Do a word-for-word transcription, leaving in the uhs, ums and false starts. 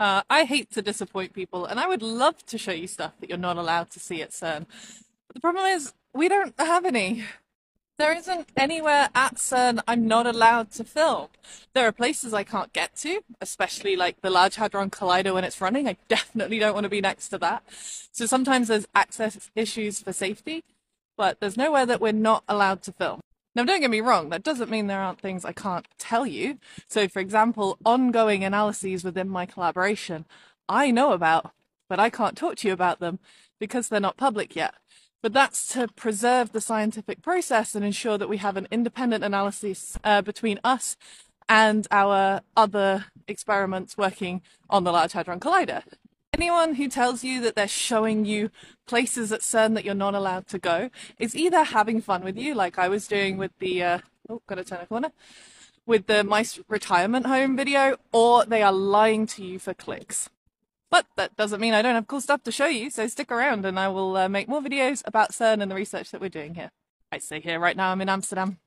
Uh, I hate to disappoint people, and I would love to show you stuff that you're not allowed to see at CERN. But the problem is, we don't have any. There isn't anywhere at CERN I'm not allowed to film. There are places I can't get to, especially like the Large Hadron Collider when it's running. I definitely don't want to be next to that. So sometimes there's access issues for safety, but there's nowhere that we're not allowed to film. Now, don't get me wrong, that doesn't mean there aren't things I can't tell you. So, for example, ongoing analyses within my collaboration, I know about, but I can't talk to you about them because they're not public yet. But that's to preserve the scientific process and ensure that we have an independent analysis uh, between us and our other experiments working on the Large Hadron Collider. Anyone who tells you that they're showing you places at CERN that you're not allowed to go is either having fun with you, like I was doing with the, uh, oh, gotta turn a corner, with the mice retirement home video, or they are lying to you for clicks. But that doesn't mean I don't have cool stuff to show you, so stick around and I will uh, make more videos about CERN and the research that we're doing here. I say here right now I'm in Amsterdam.